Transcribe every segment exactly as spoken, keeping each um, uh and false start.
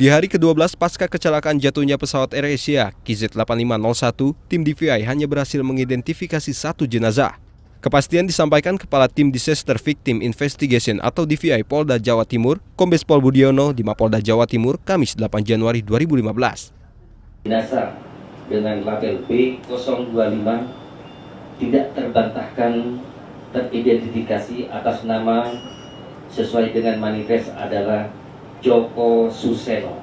Di hari kedua belas pasca kecelakaan jatuhnya pesawat Air Asia Q Z delapan lima nol satu, tim D V I hanya berhasil mengidentifikasi satu jenazah. Kepastian disampaikan Kepala Tim Disaster Victim Investigation atau D V I Polda Jawa Timur, Kombes Pol Budiono di Mapolda Jawa Timur, Kamis delapan Januari dua ribu lima belas. Jenazah dengan label B nol dua lima tidak terbantahkan teridentifikasi atas nama sesuai dengan manifest adalah Djoko Suseno,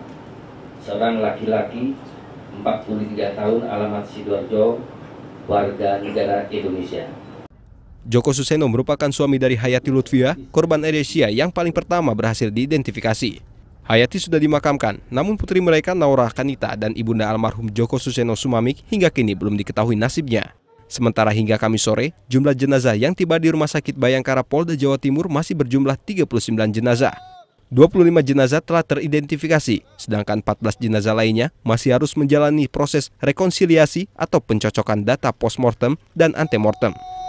seorang laki-laki empat puluh tiga tahun alamat Sidoarjo, warga negara Indonesia. Djoko Suseno merupakan suami dari Hayati Lutfiah, korban Air Asia yang paling pertama berhasil diidentifikasi. Hayati sudah dimakamkan, namun putri mereka Naura Kanita dan ibunda almarhum Djoko Suseno Sumamik hingga kini belum diketahui nasibnya. Sementara hingga Kamis sore, jumlah jenazah yang tiba di Rumah Sakit Bayangkara Polda Jawa Timur masih berjumlah tiga puluh sembilan jenazah. dua puluh lima jenazah telah teridentifikasi, sedangkan empat belas jenazah lainnya masih harus menjalani proses rekonsiliasi atau pencocokan data postmortem dan antemortem.